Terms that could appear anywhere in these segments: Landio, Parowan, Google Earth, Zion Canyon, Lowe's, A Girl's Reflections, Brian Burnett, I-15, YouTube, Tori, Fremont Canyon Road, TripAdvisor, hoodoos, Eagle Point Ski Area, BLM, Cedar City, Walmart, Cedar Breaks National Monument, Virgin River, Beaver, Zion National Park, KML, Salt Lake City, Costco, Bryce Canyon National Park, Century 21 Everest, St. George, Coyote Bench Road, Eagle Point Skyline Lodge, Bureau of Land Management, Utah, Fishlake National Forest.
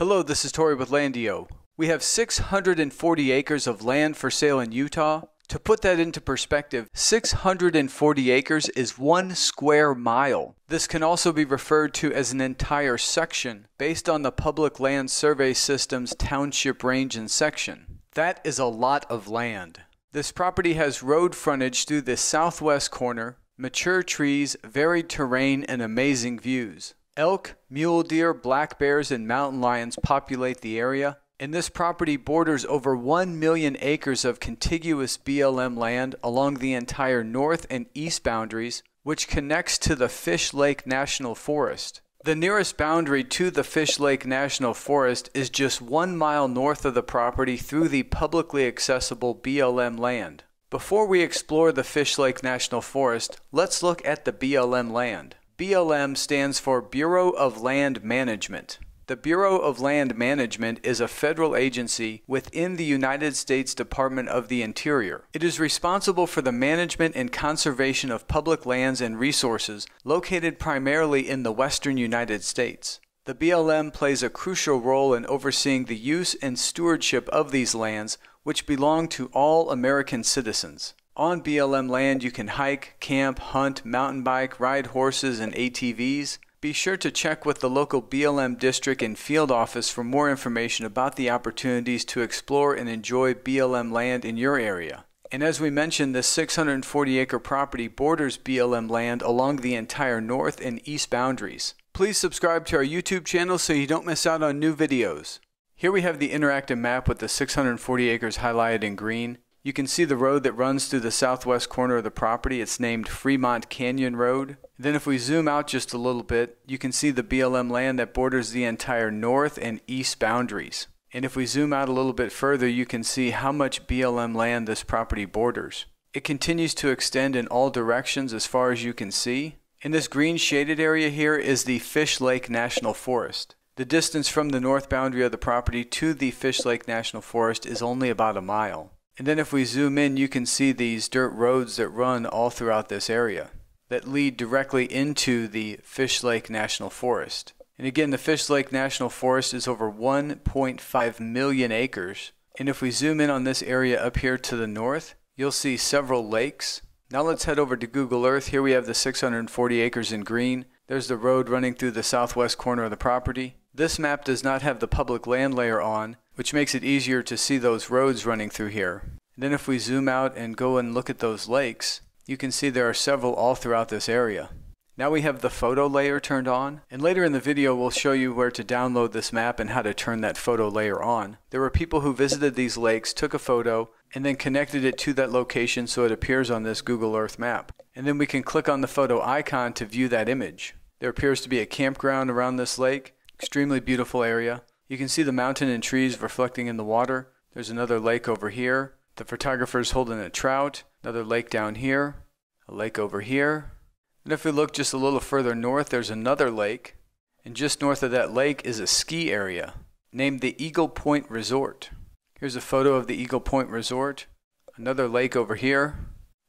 Hello, this is Tori with Landio. We have 640 acres of land for sale in Utah. To put that into perspective, 640 acres is 1 square mile. This can also be referred to as an entire section based on the Public Land Survey System's township range and section. That is a lot of land. This property has road frontage through the southwest corner, mature trees, varied terrain, and amazing views. Elk, mule deer, black bears, and mountain lions populate the area, and this property borders over 1 million acres of contiguous BLM land along the entire north and east boundaries, which connects to the Fishlake National Forest. The nearest boundary to the Fishlake National Forest is just 1 mile north of the property through the publicly accessible BLM land. Before we explore the Fishlake National Forest, let's look at the BLM land. BLM stands for Bureau of Land Management. The Bureau of Land Management is a federal agency within the United States Department of the Interior. It is responsible for the management and conservation of public lands and resources located primarily in the western United States. The BLM plays a crucial role in overseeing the use and stewardship of these lands, which belong to all American citizens. On BLM land, you can hike, camp, hunt, mountain bike, ride horses, and ATVs. Be sure to check with the local BLM district and field office for more information about the opportunities to explore and enjoy BLM land in your area. And as we mentioned, this 640-acre property borders BLM land along the entire north and east boundaries. Please subscribe to our YouTube channel so you don't miss out on new videos. Here we have the interactive map with the 640 acres highlighted in green. You can see the road that runs through the southwest corner of the property. It's named Fremont Canyon Road. Then if we zoom out just a little bit, you can see the BLM land that borders the entire north and east boundaries. And if we zoom out a little bit further, you can see how much BLM land this property borders. It continues to extend in all directions as far as you can see. And this green shaded area here is the Fishlake National Forest. The distance from the north boundary of the property to the Fishlake National Forest is only about 1 mile. And then if we zoom in, you can see these dirt roads that run all throughout this area that lead directly into the Fishlake National Forest. And again, the Fishlake National Forest is over 1.5 million acres. And if we zoom in on this area up here to the north, you'll see several lakes. Now let's head over to Google Earth. Here we have the 640 acres in green. There's the road running through the southwest corner of the property. This map does not have the public land layer on, which makes it easier to see those roads running through here. And then if we zoom out and go and look at those lakes, you can see there are several all throughout this area. Now we have the photo layer turned on, and later in the video we'll show you where to download this map and how to turn that photo layer on. There were people who visited these lakes, took a photo, and then connected it to that location so it appears on this Google Earth map. And then we can click on the photo icon to view that image. There appears to be a campground around this lake, extremely beautiful area. You can see the mountain and trees reflecting in the water. There's another lake over here. The photographer's holding a trout. Another lake down here. A lake over here. And if we look just a little further north, there's another lake. And just north of that lake is a ski area named the Eagle Point Resort. Here's a photo of the Eagle Point Resort. Another lake over here.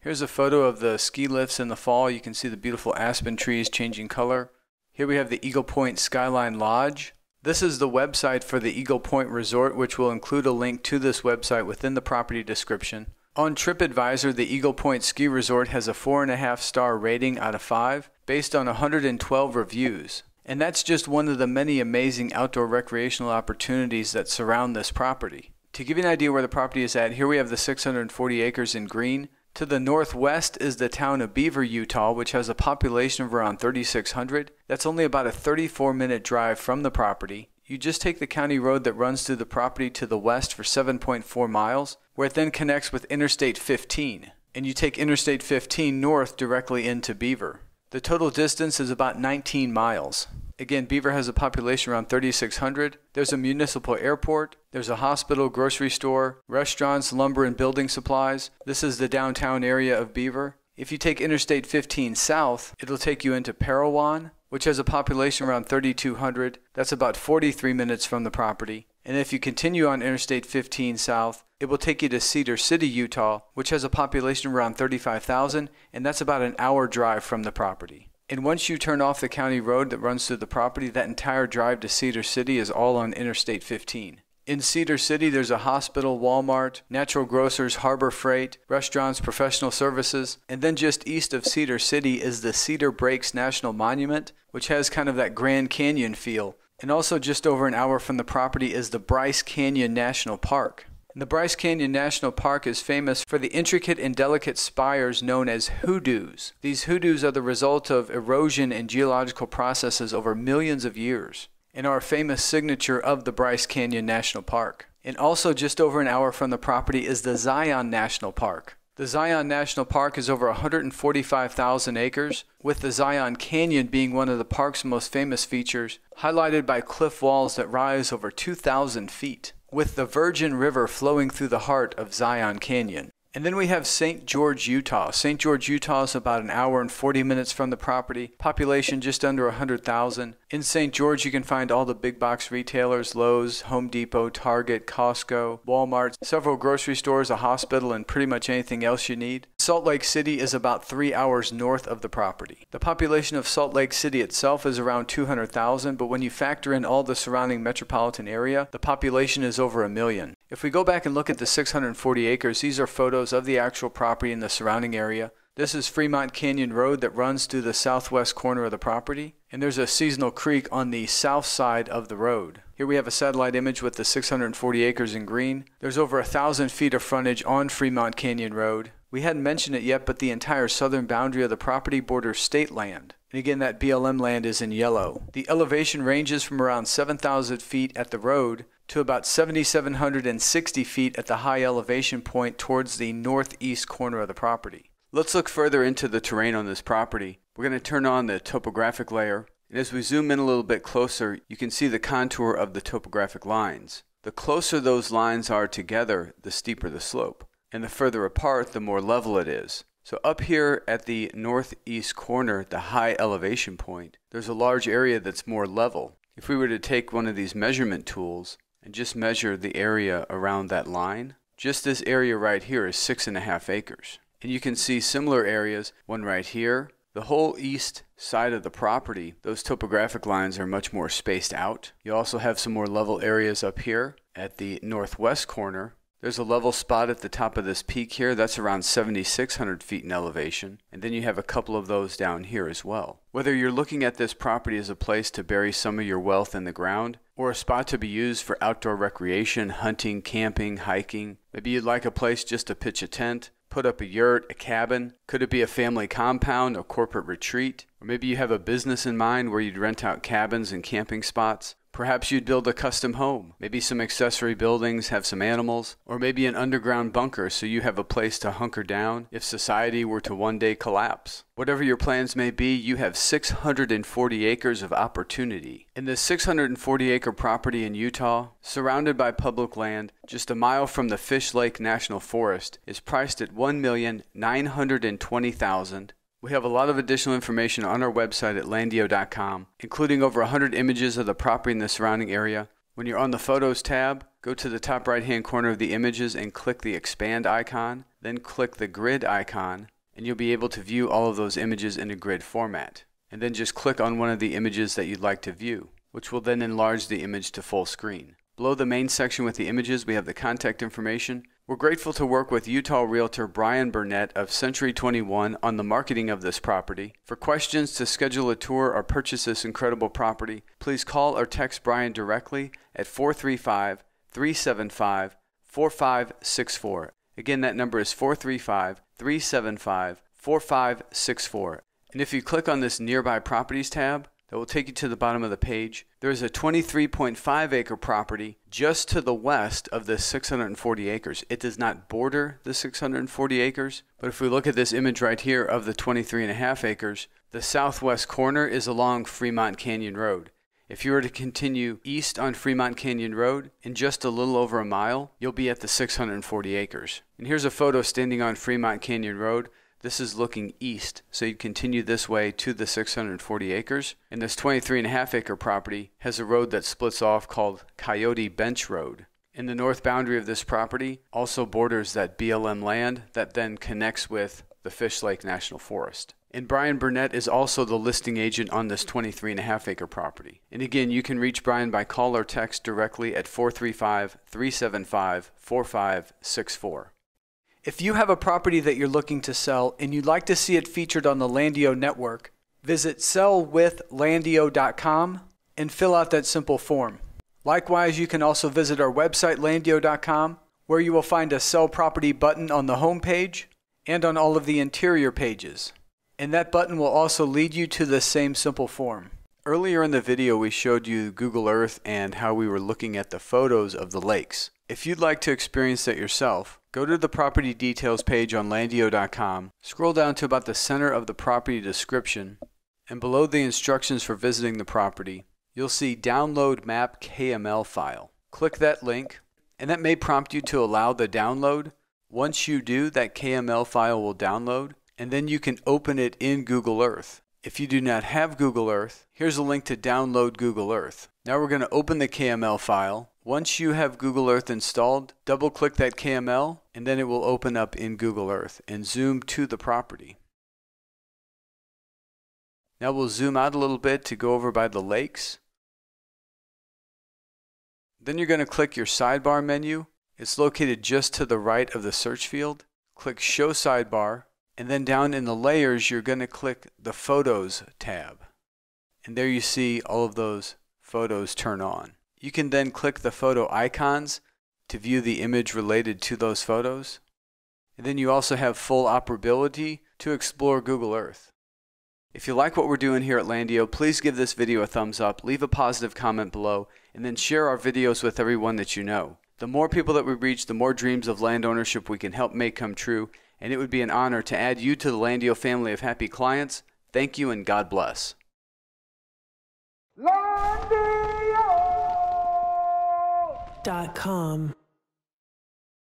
Here's a photo of the ski lifts in the fall. You can see the beautiful aspen trees changing color. Here we have the Eagle Point Skyline Lodge. This is the website for the Eagle Point Resort, which will include a link to this website within the property description. On TripAdvisor, the Eagle Point Ski Resort has a 4.5-star rating out of 5 based on 112 reviews. And that's just one of the many amazing outdoor recreational opportunities that surround this property. To give you an idea where the property is at, here we have the 640 acres in green. To the northwest is the town of Beaver, Utah, which has a population of around 3,600. That's only about a 34-minute drive from the property. You just take the county road that runs through the property to the west for 7.4 miles, where it then connects with Interstate 15. And you take Interstate 15 north directly into Beaver. The total distance is about 19 miles. Again, Beaver has a population around 3,600. There's a municipal airport. There's a hospital, grocery store, restaurants, lumber and building supplies. This is the downtown area of Beaver. If you take Interstate 15 south, it'll take you into Parowan, which has a population around 3,200. That's about 43 minutes from the property. And if you continue on Interstate 15 south, it will take you to Cedar City, Utah, which has a population around 35,000, and that's about 1 hour drive from the property. And once you turn off the county road that runs through the property, that entire drive to Cedar City is all on Interstate 15. In Cedar City, there's a hospital, Walmart, Natural Grocers, Harbor Freight, restaurants, professional services, and then just east of Cedar City is the Cedar Breaks National Monument, which has kind of that Grand Canyon feel. And also just over an hour from the property is the Bryce Canyon National Park. And the Bryce Canyon National Park is famous for the intricate and delicate spires known as hoodoos. These hoodoos are the result of erosion and geological processes over millions of years, and our famous signature of the Bryce Canyon National Park. And also just over an hour from the property is the Zion National Park. The Zion National Park is over 145,000 acres, with the Zion Canyon being one of the park's most famous features, highlighted by cliff walls that rise over 2,000 feet, with the Virgin River flowing through the heart of Zion Canyon. And then we have St. George, Utah. St. George, Utah is about an hour and 40 minutes from the property. Population just under 100,000. In St. George, you can find all the big box retailers, Lowe's, Home Depot, Target, Costco, Walmart, several grocery stores, a hospital, and pretty much anything else you need. Salt Lake City is about 3 hours north of the property. The population of Salt Lake City itself is around 200,000, but when you factor in all the surrounding metropolitan area, the population is over 1 million. If we go back and look at the 640 acres, these are photos of the actual property in the surrounding area. This is Fremont Canyon Road that runs through the southwest corner of the property, and there's a seasonal creek on the south side of the road. Here we have a satellite image with the 640 acres in green. There's over 1,000 feet of frontage on Fremont Canyon Road. We hadn't mentioned it yet, but the entire southern boundary of the property borders state land. And again, that BLM land is in yellow. The elevation ranges from around 7,000 feet at the road to about 7,760 feet at the high elevation point towards the northeast corner of the property. Let's look further into the terrain on this property. We're going to turn on the topographic layer, and as we zoom in a little bit closer, you can see the contour of the topographic lines. The closer those lines are together, the steeper the slope, and the further apart, the more level it is. So up here at the northeast corner, the high elevation point, there's a large area that's more level. If we were to take one of these measurement tools and just measure the area around that line, just this area right here is 6.5 acres. And you can see similar areas, one right here. The whole east side of the property, those topographic lines are much more spaced out. You also have some more level areas up here at the northwest corner. There's a level spot at the top of this peak here. That's around 7,600 feet in elevation. And then you have a couple of those down here as well. Whether you're looking at this property as a place to bury some of your wealth in the ground, or a spot to be used for outdoor recreation, hunting, camping, hiking, maybe you'd like a place just to pitch a tent, put up a yurt, a cabin. Could it be a family compound, a corporate retreat? Or maybe you have a business in mind where you'd rent out cabins and camping spots. Perhaps you'd build a custom home, maybe some accessory buildings, have some animals, or maybe an underground bunker so you have a place to hunker down if society were to one day collapse. Whatever your plans may be, you have 640 acres of opportunity. In this 640-acre property in Utah, surrounded by public land, just a mile from the Fishlake National Forest, is priced at $1,920,000. We have a lot of additional information on our website at landio.com, including over 100 images of the property and the surrounding area. When you're on the Photos tab, go to the top right-hand corner of the images and click the Expand icon, then click the Grid icon, and you'll be able to view all of those images in a grid format. And then just click on one of the images that you'd like to view, which will then enlarge the image to full screen. Below the main section with the images, we have the contact information. We're grateful to work with Utah Realtor Brian Burnett of Century 21 on the marketing of this property. For questions to schedule a tour or purchase this incredible property, please call or text Brian directly at 435-375-4564. Again, that number is 435-375-4564. And if you click on this Nearby Properties tab, that will take you to the bottom of the page. There is a 23.5-acre property just to the west of the 640 acres. It does not border the 640 acres, but if we look at this image right here of the 23.5 acres, the southwest corner is along Fremont Canyon Road. If you were to continue east on Fremont Canyon Road, in just a little over a mile, you'll be at the 640 acres. And here's a photo standing on Fremont Canyon Road. This is looking east, so you'd continue this way to the 640 acres. And this 23.5-acre property has a road that splits off called Coyote Bench Road. And the north boundary of this property also borders that BLM land that then connects with the Fishlake National Forest. And Brian Burnett is also the listing agent on this 23.5-acre property. And again, you can reach Brian by call or text directly at 435-375-4564. If you have a property that you're looking to sell and you'd like to see it featured on the Landio network, visit sellwithlandio.com and fill out that simple form. Likewise, you can also visit our website, landio.com, where you will find a Sell Property button on the home page and on all of the interior pages. And that button will also lead you to the same simple form. Earlier in the video, we showed you Google Earth and how we were looking at the photos of the lakes. If you'd like to experience that yourself, go to the property details page on landio.com, scroll down to about the center of the property description, and below the instructions for visiting the property, you'll see Download Map KML file. Click that link, and that may prompt you to allow the download. Once you do, that KML file will download, and then you can open it in Google Earth. If you do not have Google Earth, here's a link to download Google Earth. Now we're going to open the KML file. Once you have Google Earth installed, double-click that KML, and then it will open up in Google Earth and zoom to the property. Now we'll zoom out a little bit to go over by the lakes. Then you're going to click your sidebar menu. It's located just to the right of the search field. Click Show Sidebar, and then down in the layers, you're going to click the Photos tab. And there you see all of those photos turn on. You can then click the photo icons to view the image related to those photos. And then you also have full operability to explore Google Earth. If you like what we're doing here at Landio, please give this video a thumbs up, leave a positive comment below, and then share our videos with everyone that you know. The more people that we reach, the more dreams of land ownership we can help make come true, and it would be an honor to add you to the Landio family of happy clients. Thank you and God bless. Landio.com